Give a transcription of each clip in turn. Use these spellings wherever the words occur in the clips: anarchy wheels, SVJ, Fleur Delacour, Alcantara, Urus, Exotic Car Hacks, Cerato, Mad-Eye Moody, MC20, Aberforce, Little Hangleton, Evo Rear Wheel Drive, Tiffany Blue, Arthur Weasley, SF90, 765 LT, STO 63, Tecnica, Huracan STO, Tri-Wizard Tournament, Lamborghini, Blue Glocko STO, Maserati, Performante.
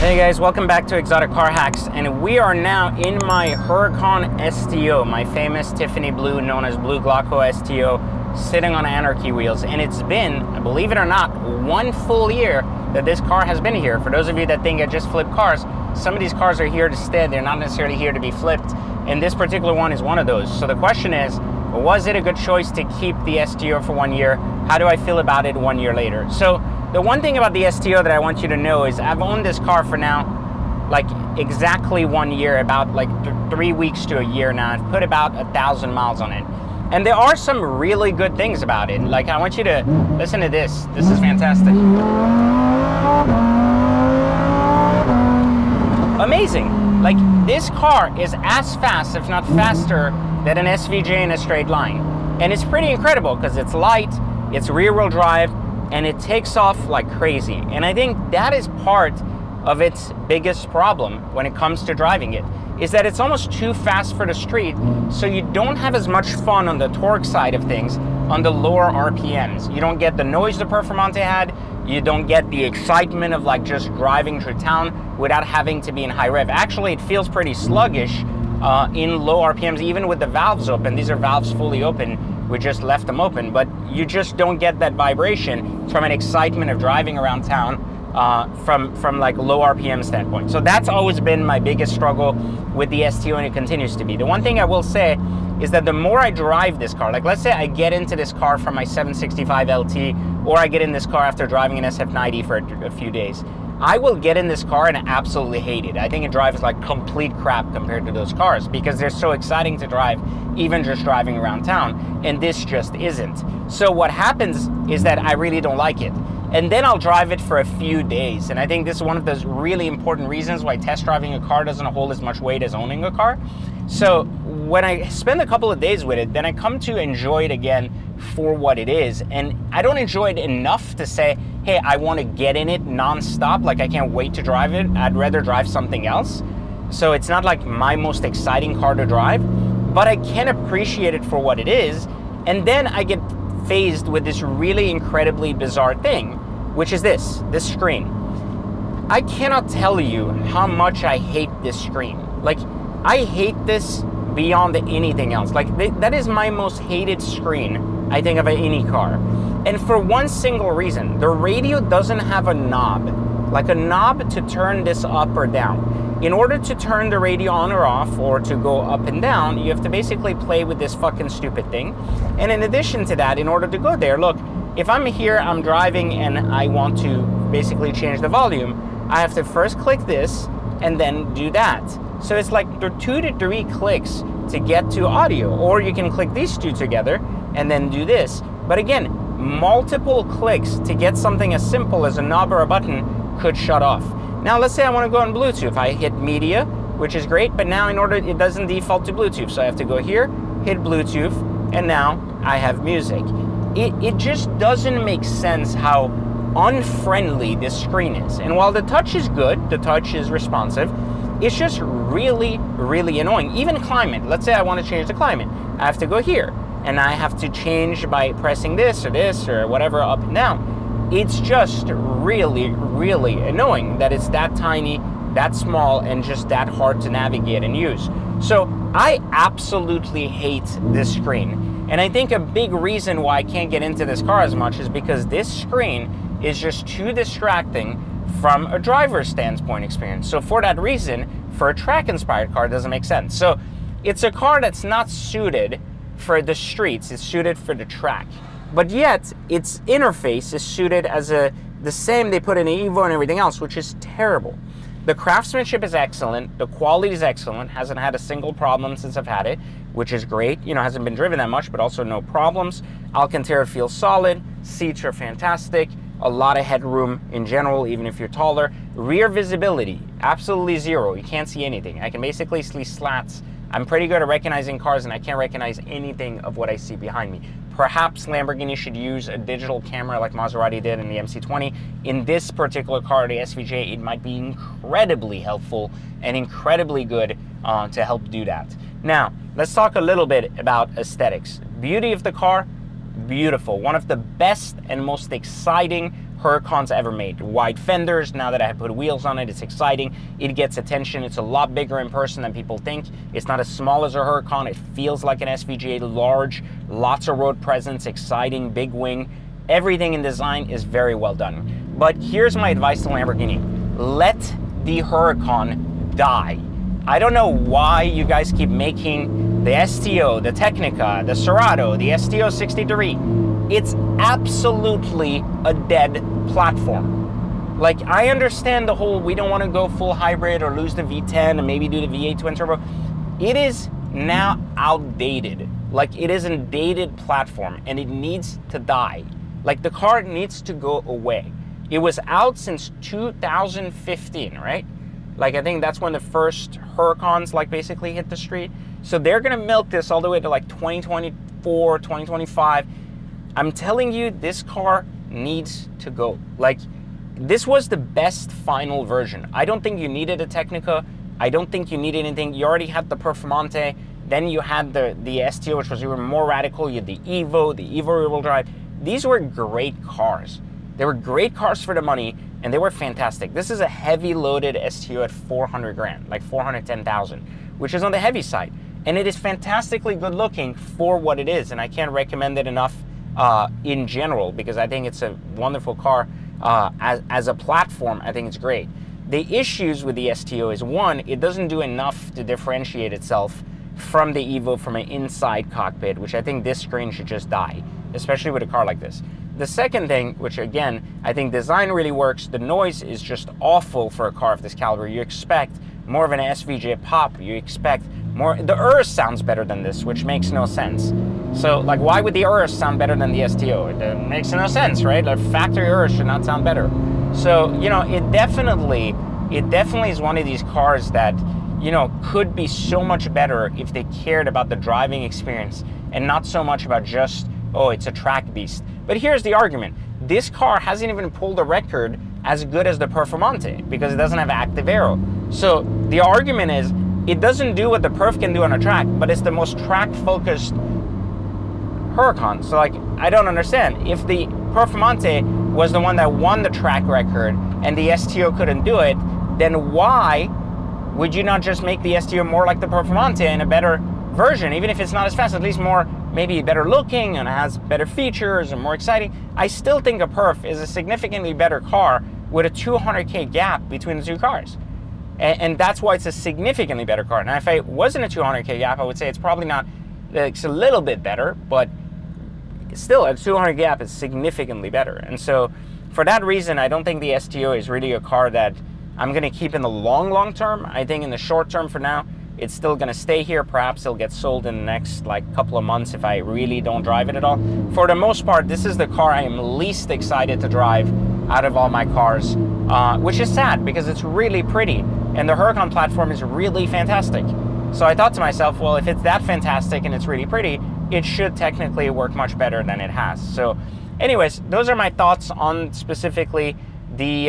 Hey guys, welcome back to Exotic Car Hacks, and we are now in my Huracan STO, my famous Tiffany Blue, known as Blue Glocko STO, sitting on anarchy wheels. And it's been, believe it or not, one full year that this car has been here. For those of you that think I just flip cars, some of these cars are here to stay. They're not necessarily here to be flipped, and this particular one is one of those. So the question is, was it a good choice to keep the STO for 1 year? How do I feel about it 1 year later? So the one thing about the STO that I want you to know is I've owned this car for now like exactly 1 year, about like 3 weeks to a year now. I've put about 1,000 miles on it. And there are some really good things about it. Like, I want you to listen to this. This is fantastic. Amazing. Like, this car is as fast, if not faster, than an SVJ in a straight line. And it's pretty incredible because it's light, it's rear wheel drive, and it takes off like crazy. And I think that is part of its biggest problem when it comes to driving it, is that it's almost too fast for the street, so you don't have as much fun on the torque side of things, on the lower RPMs. You don't get the noise the Performante had, you don't get the excitement of like just driving through town without having to be in high rev. Actually, it feels pretty sluggish in low RPMs, even with the valves open. These are valves fully open. We just left them open, but you just don't get that vibration from an excitement of driving around town from like low RPM standpoint. So that's always been my biggest struggle with the STO, and it continues to be. The one thing I will say is that the more I drive this car, like let's say I get into this car from my 765 LT, or I get in this car after driving an SF90 for a few days, I will get in this car and absolutely hate it. I think it drives like complete crap compared to those cars because they're so exciting to drive, even just driving around town, and this just isn't. So what happens is that I really don't like it. And then I'll drive it for a few days. And I think this is one of those really important reasons why test driving a car doesn't hold as much weight as owning a car. So when I spend a couple of days with it, then I come to enjoy it again for what it is. And I don't enjoy it enough to say, hey, I want to get in it nonstop. Like, I can't wait to drive it. I'd rather drive something else. So it's not like my most exciting car to drive, but I can appreciate it for what it is. And then I get phased with this really incredibly bizarre thing, which is this screen. I cannot tell you how much I hate this screen. Like, I hate this beyond anything else. Like, that is my most hated screen, I think, of any car. And for one single reason, the radio doesn't have a knob, like a knob to turn this up or down. In order to turn the radio on or off, or to go up and down, you have to basically play with this fucking stupid thing. And in addition to that, in order to go there, look, if I'm here, I'm driving, and I want to basically change the volume, I have to first click this and then do that. So it's like 2 to 3 clicks to get to audio, or you can click these two together and then do this. But again, multiple clicks to get something as simple as a knob or a button could shut off. Now, let's say I want to go on Bluetooth. I hit media, which is great, but now in order, it doesn't default to Bluetooth. So I have to go here, hit Bluetooth, and now I have music. It just doesn't make sense how unfriendly this screen is. And while the touch is good, the touch is responsive, it's just really, really annoying. Even climate, let's say I want to change the climate. I have to go here, and I have to change by pressing this or whatever up and down. It's just really, really annoying that it's that tiny, that small, and just that hard to navigate and use. So I absolutely hate this screen. And I think a big reason why I can't get into this car as much is because this screen is just too distracting from a driver's standpoint experience. So for that reason, for a track-inspired car, it doesn't make sense. So it's a car that's not suited for the streets, it's suited for the track. But yet, its interface is suited as the same they put in Evo and everything else, which is terrible. The craftsmanship is excellent, the quality is excellent, hasn't had a single problem since I've had it, which is great. You know, hasn't been driven that much, but also no problems. Alcantara feels solid, seats are fantastic, a lot of headroom in general, even if you're taller. Rear visibility, absolutely zero. You can't see anything. I can basically see slats. I'm pretty good at recognizing cars, and I can't recognize anything of what I see behind me. Perhaps Lamborghini should use a digital camera like Maserati did in the MC20. In this particular car, the SVJ, it might be incredibly helpful and incredibly good to help do that. Now, let's talk a little bit about aesthetics. Beauty of the car, beautiful. One of the best and most exciting Huracan's ever made. Wide fenders, now that I have put wheels on it, it's exciting, it gets attention, it's a lot bigger in person than people think. It's not as small as a Huracan, it feels like an SVJ, large, lots of road presence, exciting, big wing. Everything in design is very well done. But here's my advice to Lamborghini. Let the Huracan die. I don't know why you guys keep making the STO, the Tecnica, the Cerato, the STO 63. It's absolutely a dead platform. Like, I understand the whole, we don't want to go full hybrid or lose the V10 and maybe do the V8 twin turbo. It is now outdated. Like, it is a dated platform and it needs to die. Like, the car needs to go away. It was out since 2015, right? Like, I think that's when the first Huracans, like, basically hit the street. So they're gonna milk this all the way to like 2024, 2025. I'm telling you, this car needs to go. Like, this was the best final version. I don't think you needed a Tecnica. I don't think you need anything. You already had the Performante. Then you had the STO, which was even more radical. You had the Evo Rear Wheel Drive. These were great cars. They were great cars for the money, and they were fantastic. This is a heavy loaded STO at 400 grand, like 410,000, which is on the heavy side. And it is fantastically good looking for what it is, and I can't recommend it enough in general, because I think it's a wonderful car. As a platform, I think it's great. The issues with the STO is, one, it doesn't do enough to differentiate itself from the Evo from an inside cockpit, which I think this screen should just die, especially with a car like this. The second thing, which again, I think design really works, the noise is just awful for a car of this caliber. You expect more of an SVJ pop, you expect more, the Urus sounds better than this, which makes no sense. So, like, why would the Urus sound better than the STO? It makes no sense, right? Like, factory Urus should not sound better. So, you know, it definitely is one of these cars that, you know, could be so much better if they cared about the driving experience and not so much about just, oh, it's a track beast. But here's the argument. This car hasn't even pulled a record as good as the Performante because it doesn't have active aero. So the argument is, it doesn't do what the Perf can do on a track, but it's the most track-focused Huracan. So, like, I don't understand. If the Performante was the one that won the track record and the STO couldn't do it, then why would you not just make the STO more like the Performante in a better version, even if it's not as fast, at least more, maybe better looking and has better features and more exciting? I still think a Perf is a significantly better car with a 200K gap between the two cars. And that's why it's a significantly better car. Now, if it wasn't a 200K gap, I would say it's probably not, it's a little bit better, but still a 200 gap is significantly better. And so for that reason, I don't think the STO is really a car that I'm gonna keep in the long term. I think in the short term for now, it's still gonna stay here. Perhaps it'll get sold in the next, like, couple of months if I really don't drive it at all. For the most part, this is the car I am least excited to drive out of all my cars, which is sad because it's really pretty and the Huracan platform is really fantastic. So I thought to myself, well, if it's that fantastic and it's really pretty, it should technically work much better than it has. So anyways, those are my thoughts on specifically the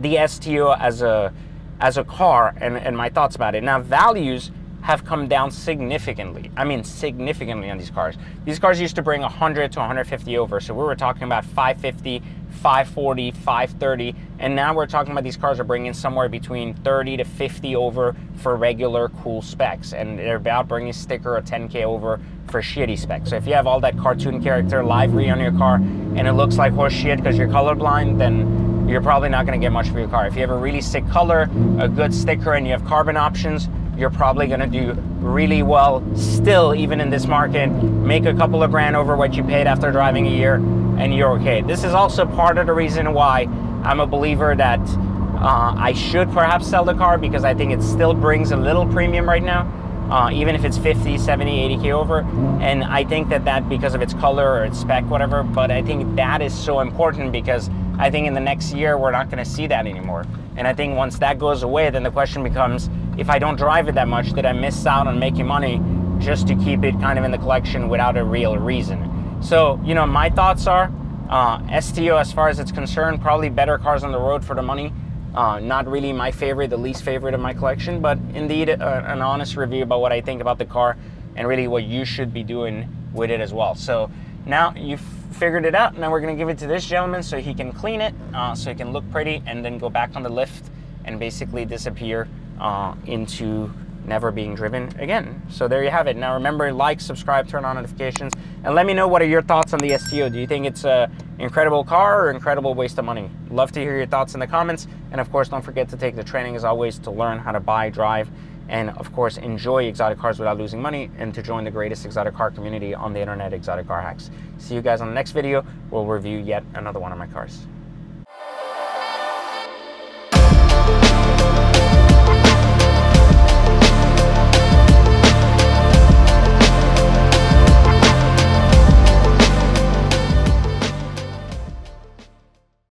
STO as a car and my thoughts about it. Now, values have come down significantly. I mean, significantly on these cars. These cars used to bring 100 to 150 over. So we were talking about 550, 540, 530. And now we're talking about these cars are bringing somewhere between 30 to 50 over for regular cool specs. And they're about bringing sticker or 10K over for shitty specs. So if you have all that cartoon character livery on your car and it looks like horse shit because you're colorblind, then you're probably not gonna get much for your car. If you have a really sick color, a good sticker, and you have carbon options, you're probably gonna do really well still, even in this market. Make a couple of grand over what you paid after driving a year, and you're okay. This is also part of the reason why I'm a believer that I should perhaps sell the car, because I think it still brings a little premium right now, even if it's 50, 70, 80K over. And I think that because of its color or its spec, whatever, but I think that is so important because I think in the next year, we're not gonna see that anymore. And I think once that goes away, then the question becomes, if I don't drive it that much, did I miss out on making money just to keep it kind of in the collection without a real reason? So, you know, my thoughts are, STO, as far as it's concerned, probably better cars on the road for the money. Not really my favorite, the least favorite of my collection, but indeed an honest review about what I think about the car and really what you should be doing with it as well. So now you've figured it out, and then we're going to give it to this gentleman so he can clean it, so it can look pretty, and then go back on the lift and basically disappear into never being driven again. So there you have it. Now remember, like, subscribe, turn on notifications, and let me know what are your thoughts on the STO. Do you think it's an incredible car or incredible waste of money? Love to hear your thoughts in the comments. And of course, don't forget to take the training as always to learn how to buy, drive, and of course enjoy exotic cars without losing money, and to join the greatest exotic car community on the internet, Exotic Car Hacks. See you guys on the next video. We'll review yet another one of my cars.